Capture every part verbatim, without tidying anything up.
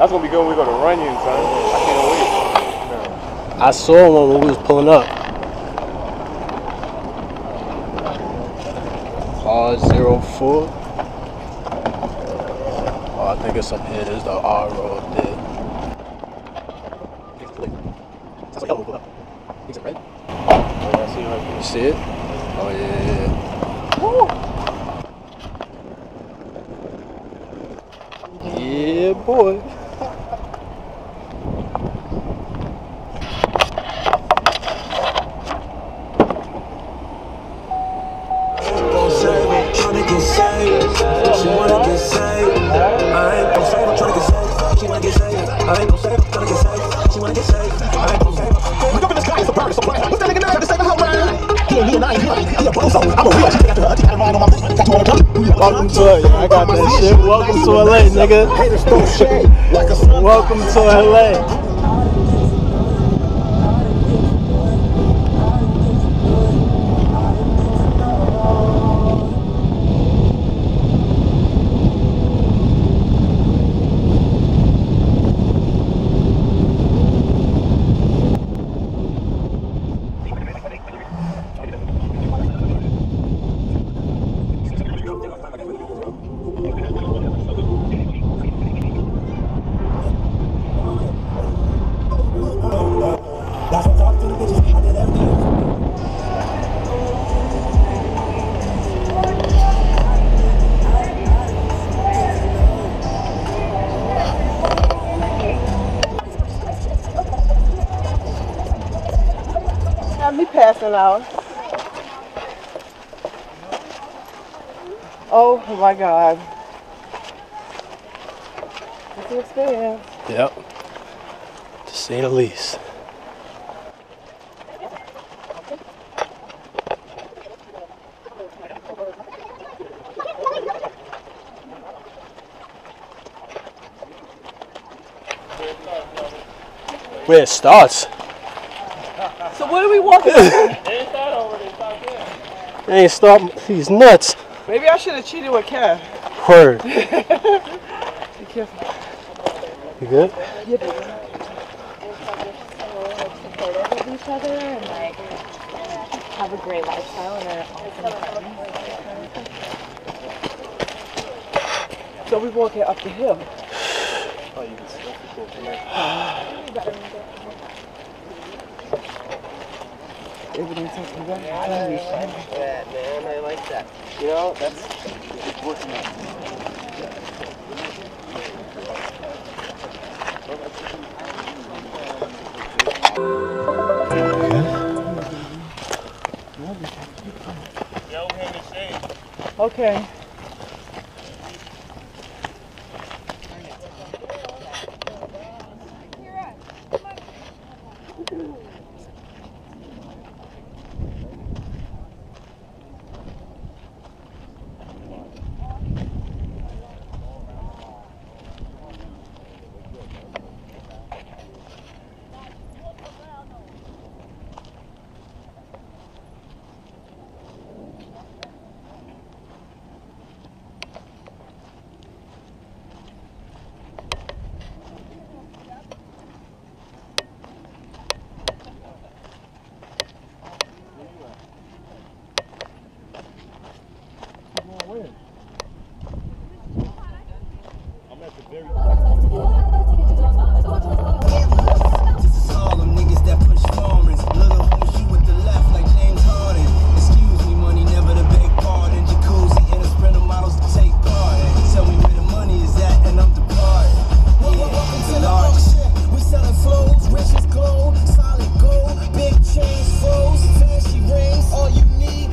That's gonna be good when we go to Runyon, son. I can't wait. No. I saw one when we was pulling up. R zero four. Oh, I think it's up here. There's the R road there. That's yellow pull up. Is it red? Oh, yeah, I see it right there. You see it? Oh yeah. Woo! Yeah, boy. Welcome to it. I got that shit. Welcome to L A, nigga. Welcome to L A. Out. Oh my God. It's an experience. Yep. To say the least. Where it starts. So what are we walking? They ain't start over, they start there. They ain't stop. He's nuts. Maybe I should have cheated with Kev. Word. Be careful. You good? Yep. With each other and like have a great lifestyle and so we walking up the hill. Oh, you can see. Everything's something good. I like that, man. I like that. You know, that's it's working out. Okay.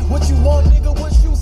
What you want, nigga, what you